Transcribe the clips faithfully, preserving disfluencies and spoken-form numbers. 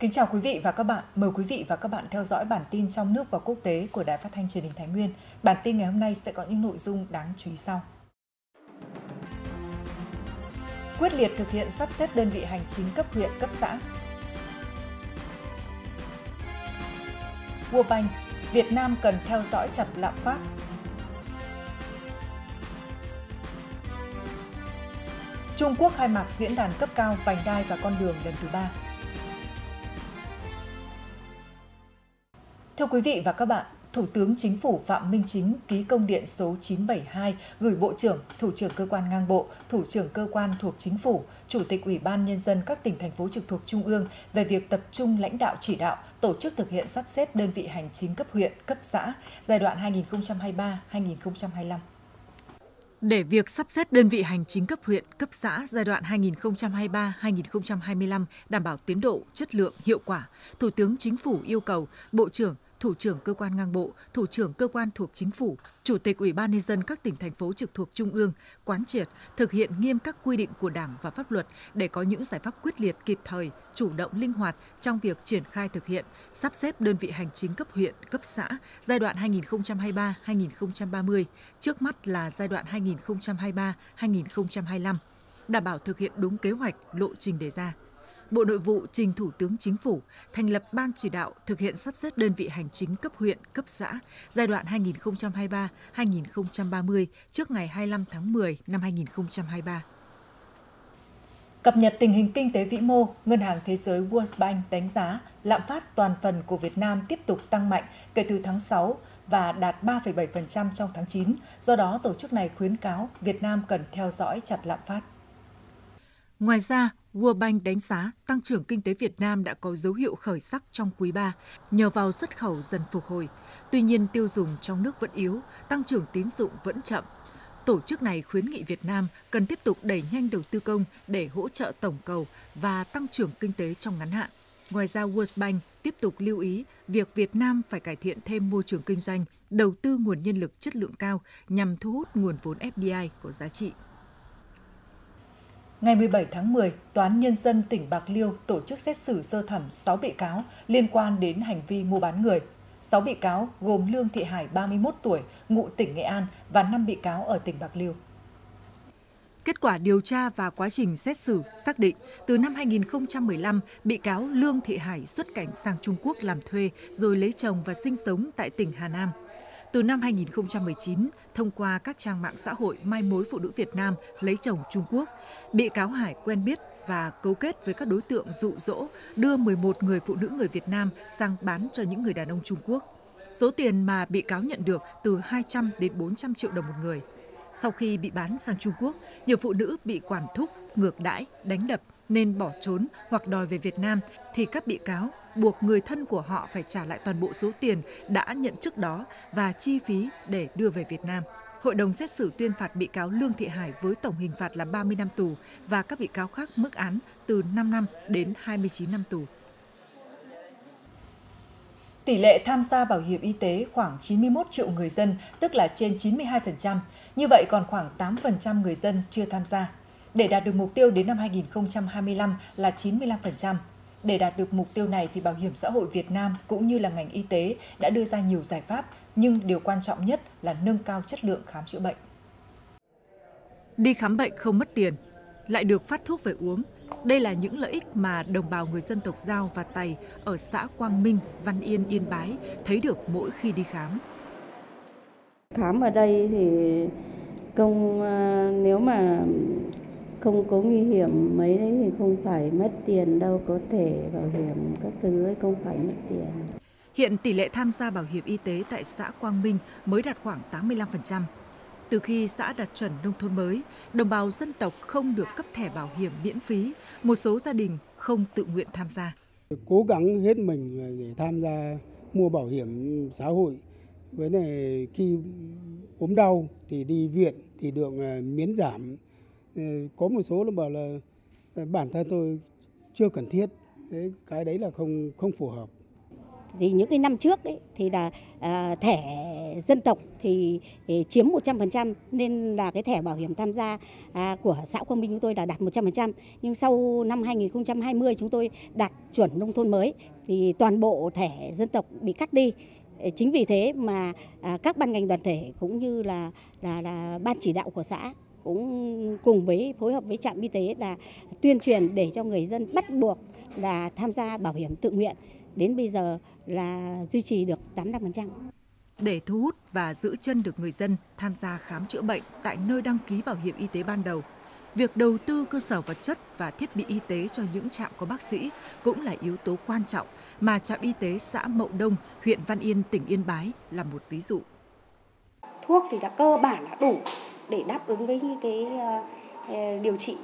Kính chào quý vị và các bạn. Mời quý vị và các bạn theo dõi bản tin trong nước và quốc tế của Đài Phát thanh Truyền hình Thái Nguyên. Bản tin ngày hôm nay sẽ có những nội dung đáng chú ý sau. Quyết liệt thực hiện sắp xếp đơn vị hành chính cấp huyện, cấp xã. World Bank, Việt Nam cần theo dõi chặt lạm phát. Trung Quốc khai mạc diễn đàn cấp cao vành đai và con đường lần thứ ba. Thưa quý vị và các bạn, Thủ tướng Chính phủ Phạm Minh Chính ký công điện số chín bảy hai gửi Bộ trưởng, Thủ trưởng cơ quan ngang bộ, Thủ trưởng cơ quan thuộc Chính phủ, Chủ tịch Ủy ban Nhân dân các tỉnh, thành phố trực thuộc Trung ương về việc tập trung lãnh đạo chỉ đạo, tổ chức thực hiện sắp xếp đơn vị hành chính cấp huyện, cấp xã giai đoạn hai nghìn không trăm hai mươi ba đến hai nghìn không trăm hai mươi lăm. Để việc sắp xếp đơn vị hành chính cấp huyện, cấp xã giai đoạn hai nghìn không trăm hai mươi ba đến hai nghìn không trăm hai mươi lăm đảm bảo tiến độ, chất lượng, hiệu quả, Thủ tướng Chính phủ yêu cầu Bộ trưởng, Thủ trưởng cơ quan ngang bộ, Thủ trưởng cơ quan thuộc Chính phủ, Chủ tịch Ủy ban Nhân dân các tỉnh, thành phố trực thuộc Trung ương quán triệt, thực hiện nghiêm các quy định của Đảng và pháp luật để có những giải pháp quyết liệt, kịp thời, chủ động, linh hoạt trong việc triển khai thực hiện, sắp xếp đơn vị hành chính cấp huyện, cấp xã giai đoạn hai nghìn không trăm hai mươi ba đến hai nghìn không trăm ba mươi, trước mắt là giai đoạn hai nghìn không trăm hai mươi ba đến hai nghìn không trăm hai mươi lăm, đảm bảo thực hiện đúng kế hoạch, lộ trình đề ra. Bộ Nội vụ trình Thủ tướng Chính phủ thành lập Ban chỉ đạo thực hiện sắp xếp đơn vị hành chính cấp huyện, cấp xã giai đoạn hai nghìn không trăm hai mươi ba đến hai nghìn không trăm ba mươi trước ngày hai mươi lăm tháng mười năm hai nghìn không trăm hai mươi ba. Cập nhật tình hình kinh tế vĩ mô, Ngân hàng Thế giới World Bank đánh giá lạm phát toàn phần của Việt Nam tiếp tục tăng mạnh kể từ tháng sáu và đạt ba phẩy bảy phần trăm trong tháng chín. Do đó, tổ chức này khuyến cáo Việt Nam cần theo dõi chặt lạm phát. Ngoài ra, World Bank đánh giá tăng trưởng kinh tế Việt Nam đã có dấu hiệu khởi sắc trong quý ba nhờ vào xuất khẩu dần phục hồi. Tuy nhiên, tiêu dùng trong nước vẫn yếu, tăng trưởng tín dụng vẫn chậm. Tổ chức này khuyến nghị Việt Nam cần tiếp tục đẩy nhanh đầu tư công để hỗ trợ tổng cầu và tăng trưởng kinh tế trong ngắn hạn. Ngoài ra, World Bank tiếp tục lưu ý việc Việt Nam phải cải thiện thêm môi trường kinh doanh, đầu tư nguồn nhân lực chất lượng cao nhằm thu hút nguồn vốn ép đê i có giá trị. Ngày mười bảy tháng mười, Tòa án Nhân dân tỉnh Bạc Liêu tổ chức xét xử sơ thẩm sáu bị cáo liên quan đến hành vi mua bán người. sáu bị cáo gồm Lương Thị Hải, ba mươi mốt tuổi, ngụ tỉnh Nghệ An và năm bị cáo ở tỉnh Bạc Liêu. Kết quả điều tra và quá trình xét xử xác định, từ năm hai nghìn không trăm mười lăm, bị cáo Lương Thị Hải xuất cảnh sang Trung Quốc làm thuê rồi lấy chồng và sinh sống tại tỉnh Hà Nam. Từ năm hai nghìn không trăm mười chín, thông qua các trang mạng xã hội mai mối phụ nữ Việt Nam lấy chồng Trung Quốc, bị cáo Hải quen biết và cấu kết với các đối tượng dụ dỗ đưa mười một người phụ nữ người Việt Nam sang bán cho những người đàn ông Trung Quốc. Số tiền mà bị cáo nhận được từ hai trăm đến bốn trăm triệu đồng một người. Sau khi bị bán sang Trung Quốc, nhiều phụ nữ bị quản thúc, ngược đãi, đánh đập nên bỏ trốn hoặc đòi về Việt Nam thì các bị cáo buộc người thân của họ phải trả lại toàn bộ số tiền đã nhận trước đó và chi phí để đưa về Việt Nam. Hội đồng xét xử tuyên phạt bị cáo Lương Thị Hải với tổng hình phạt là ba mươi năm tù và các bị cáo khác mức án từ năm năm đến hai mươi chín năm tù. Tỷ lệ tham gia bảo hiểm y tế khoảng chín mươi mốt triệu người dân, tức là trên chín mươi hai phần trăm. Như vậy còn khoảng tám phần trăm người dân chưa tham gia. Để đạt được mục tiêu đến năm hai nghìn không trăm hai mươi lăm là chín mươi lăm phần trăm. Để đạt được mục tiêu này thì Bảo hiểm xã hội Việt Nam cũng như là ngành y tế đã đưa ra nhiều giải pháp, nhưng điều quan trọng nhất là nâng cao chất lượng khám chữa bệnh. Đi khám bệnh không mất tiền, lại được phát thuốc về uống. Đây là những lợi ích mà đồng bào người dân tộc Dao và Tày ở xã Quang Minh, Văn Yên, Yên Bái thấy được mỗi khi đi khám. Khám ở đây thì công nếu mà không có nguy hiểm mấy đấy thì không phải mất tiền đâu, có thể bảo hiểm các thứ ấy không phải mất tiền. Hiện tỷ lệ tham gia bảo hiểm y tế tại xã Quang Minh mới đạt khoảng tám mươi lăm phần trăm. Từ khi xã đạt chuẩn nông thôn mới, đồng bào dân tộc không được cấp thẻ bảo hiểm miễn phí, một số gia đình không tự nguyện tham gia. Cố gắng hết mình để tham gia mua bảo hiểm xã hội. Với này khi ốm đau thì đi viện thì được miễn giảm. Có một số là bảo là bản thân tôi chưa cần thiết, cái đấy là không không phù hợp. Thì những cái năm trước ấy, thì là à, thẻ dân tộc thì, thì chiếm một trăm phần trăm, nên là cái thẻ bảo hiểm tham gia à, của xã Quang Minh chúng tôi là đạt một trăm phần trăm. Nhưng sau năm hai nghìn không trăm hai mươi chúng tôi đạt chuẩn nông thôn mới thì toàn bộ thẻ dân tộc bị cắt đi. Chính vì thế mà à, các ban ngành đoàn thể cũng như là, là, là ban chỉ đạo của xã cũng cùng với phối hợp với trạm y tế là tuyên truyền để cho người dân bắt buộc là tham gia bảo hiểm tự nguyện. Đến bây giờ là duy trì được tám mươi lăm phần trăm. Để thu hút và giữ chân được người dân tham gia khám chữa bệnh tại nơi đăng ký bảo hiểm y tế ban đầu, việc đầu tư cơ sở vật chất và thiết bị y tế cho những trạm có bác sĩ cũng là yếu tố quan trọng mà trạm y tế xã Mậu Đông, huyện Văn Yên, tỉnh Yên Bái là một ví dụ. Thuốc thì đã cơ bản đã đủ để đáp ứng với cái điều trị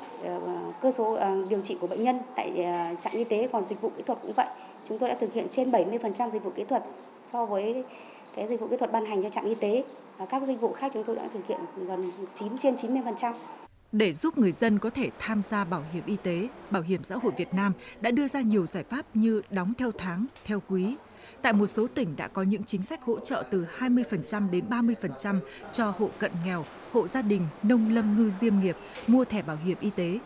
cơ số điều trị của bệnh nhân tại trạm y tế, còn dịch vụ kỹ thuật cũng vậy. Chúng tôi đã thực hiện trên bảy mươi phần trăm dịch vụ kỹ thuật so với cái dịch vụ kỹ thuật ban hành cho trạm y tế. Và các dịch vụ khác chúng tôi đã thực hiện gần chín trên chín mươi phần trăm. Để giúp người dân có thể tham gia bảo hiểm y tế, Bảo hiểm xã hội Việt Nam đã đưa ra nhiều giải pháp như đóng theo tháng, theo quý. Tại một số tỉnh đã có những chính sách hỗ trợ từ hai mươi phần trăm đến ba mươi phần trăm cho hộ cận nghèo, hộ gia đình, nông lâm ngư diêm nghiệp mua thẻ bảo hiểm y tế.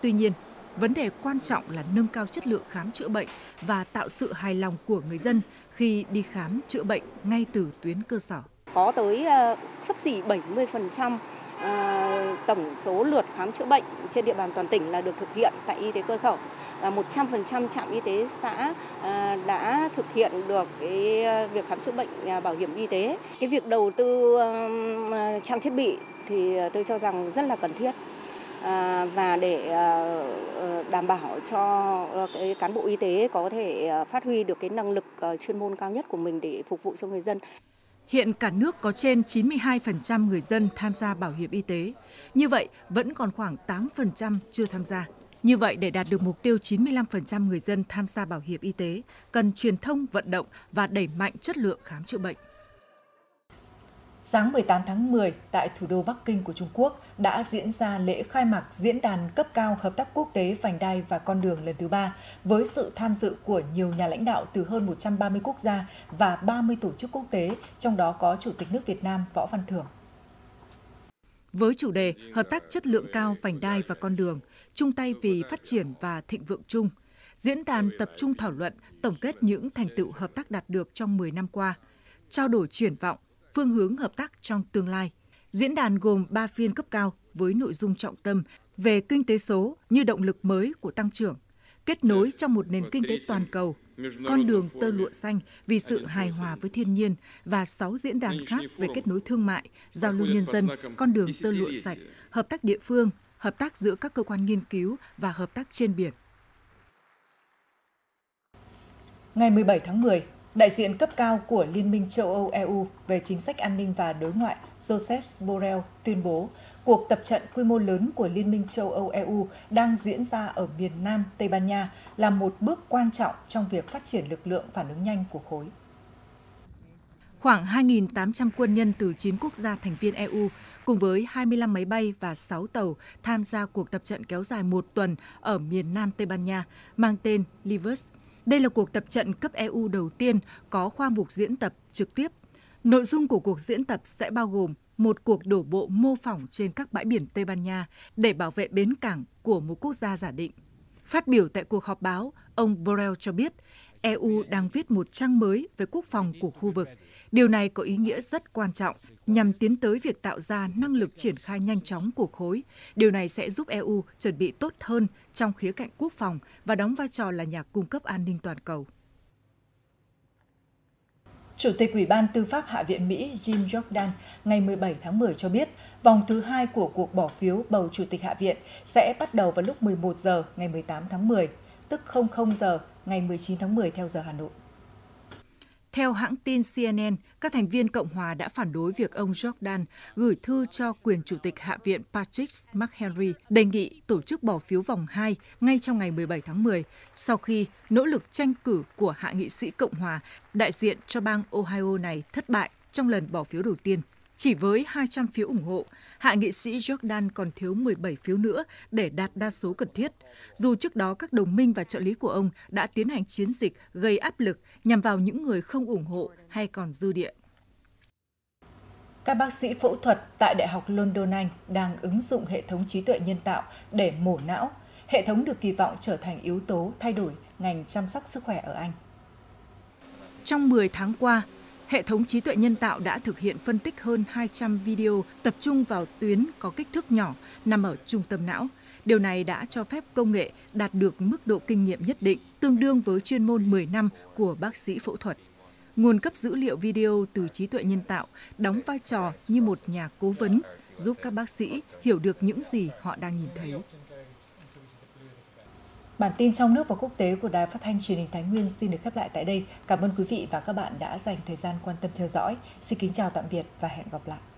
Tuy nhiên, vấn đề quan trọng là nâng cao chất lượng khám chữa bệnh và tạo sự hài lòng của người dân khi đi khám chữa bệnh ngay từ tuyến cơ sở. Có tới uh, xấp xỉ bảy mươi phần trăm uh, tổng số lượt khám chữa bệnh trên địa bàn toàn tỉnh là được thực hiện tại y tế cơ sở. Và một trăm phần trăm trạm y tế xã uh, đã thực hiện được cái việc khám chữa bệnh uh, bảo hiểm y tế. Cái việc đầu tư uh, trang thiết bị thì tôi cho rằng rất là cần thiết. Và để đảm bảo cho cái cán bộ y tế có thể phát huy được cái năng lực chuyên môn cao nhất của mình để phục vụ cho người dân. Hiện cả nước có trên chín mươi hai phần trăm người dân tham gia bảo hiểm y tế. Như vậy, vẫn còn khoảng tám phần trăm chưa tham gia. Như vậy, để đạt được mục tiêu chín mươi lăm phần trăm người dân tham gia bảo hiểm y tế, cần truyền thông, vận động và đẩy mạnh chất lượng khám chữa bệnh. Sáng mười tám tháng mười, tại thủ đô Bắc Kinh của Trung Quốc đã diễn ra lễ khai mạc Diễn đàn cấp cao Hợp tác Quốc tế Vành đai và Con đường lần thứ ba với sự tham dự của nhiều nhà lãnh đạo từ hơn một trăm ba mươi quốc gia và ba mươi tổ chức quốc tế, trong đó có Chủ tịch nước Việt Nam Võ Văn Thưởng. Với chủ đề Hợp tác chất lượng cao Vành đai và Con đường, chung tay vì phát triển và thịnh vượng chung, diễn đàn tập trung thảo luận tổng kết những thành tựu hợp tác đạt được trong mười năm qua, trao đổi triển vọng, phương hướng hợp tác trong tương lai. Diễn đàn gồm ba phiên cấp cao với nội dung trọng tâm về kinh tế số như động lực mới của tăng trưởng, kết nối trong một nền kinh tế toàn cầu, con đường tơ lụa xanh vì sự hài hòa với thiên nhiên và sáu diễn đàn khác về kết nối thương mại, giao lưu nhân dân, con đường tơ lụa sạch, hợp tác địa phương, hợp tác giữa các cơ quan nghiên cứu và hợp tác trên biển. Ngày mười bảy tháng mười, đại diện cấp cao của Liên minh châu Âu e u về chính sách an ninh và đối ngoại Josep Borrell tuyên bố cuộc tập trận quy mô lớn của Liên minh châu Âu e u đang diễn ra ở miền Nam Tây Ban Nha là một bước quan trọng trong việc phát triển lực lượng phản ứng nhanh của khối. Khoảng hai nghìn tám trăm quân nhân từ chín quốc gia thành viên e u cùng với hai mươi lăm máy bay và sáu tàu tham gia cuộc tập trận kéo dài một tuần ở miền Nam Tây Ban Nha mang tên Livers. Đây là cuộc tập trận cấp e u đầu tiên có khoa mục diễn tập trực tiếp. Nội dung của cuộc diễn tập sẽ bao gồm một cuộc đổ bộ mô phỏng trên các bãi biển Tây Ban Nha để bảo vệ bến cảng của một quốc gia giả định. Phát biểu tại cuộc họp báo, ông Borrell cho biết e u đang viết một trang mới về quốc phòng của khu vực. Điều này có ý nghĩa rất quan trọng nhằm tiến tới việc tạo ra năng lực triển khai nhanh chóng của khối. Điều này sẽ giúp e u chuẩn bị tốt hơn trong khía cạnh quốc phòng và đóng vai trò là nhà cung cấp an ninh toàn cầu. Chủ tịch Ủy ban Tư pháp Hạ viện Mỹ Jim Jordan ngày mười bảy tháng mười cho biết vòng thứ hai của cuộc bỏ phiếu bầu Chủ tịch Hạ viện sẽ bắt đầu vào lúc mười một giờ ngày mười tám tháng mười, tức không không giờ ngày mười chín tháng mười theo giờ Hà Nội. Theo hãng tin C N N, các thành viên Cộng hòa đã phản đối việc ông Jordan gửi thư cho quyền Chủ tịch Hạ viện Patrick McHenry đề nghị tổ chức bỏ phiếu vòng hai ngay trong ngày mười bảy tháng mười, sau khi nỗ lực tranh cử của hạ nghị sĩ Cộng hòa đại diện cho bang Ohio này thất bại trong lần bỏ phiếu đầu tiên. Chỉ với hai trăm phiếu ủng hộ, hạ nghị sĩ Jordan còn thiếu mười bảy phiếu nữa để đạt đa số cần thiết, dù trước đó các đồng minh và trợ lý của ông đã tiến hành chiến dịch gây áp lực nhằm vào những người không ủng hộ hay còn dư địa. Các bác sĩ phẫu thuật tại Đại học London, Anh đang ứng dụng hệ thống trí tuệ nhân tạo để mổ não. Hệ thống được kỳ vọng trở thành yếu tố thay đổi ngành chăm sóc sức khỏe ở Anh. Trong mười tháng qua, hệ thống trí tuệ nhân tạo đã thực hiện phân tích hơn hai trăm video tập trung vào tuyến có kích thước nhỏ nằm ở trung tâm não. Điều này đã cho phép công nghệ đạt được mức độ kinh nghiệm nhất định, tương đương với chuyên môn mười năm của bác sĩ phẫu thuật. Nguồn cấp dữ liệu video từ trí tuệ nhân tạo đóng vai trò như một nhà cố vấn, giúp các bác sĩ hiểu được những gì họ đang nhìn thấy. Bản tin trong nước và quốc tế của Đài Phát thanh Truyền hình Thái Nguyên xin được khép lại tại đây. Cảm ơn quý vị và các bạn đã dành thời gian quan tâm theo dõi. Xin kính chào tạm biệt và hẹn gặp lại.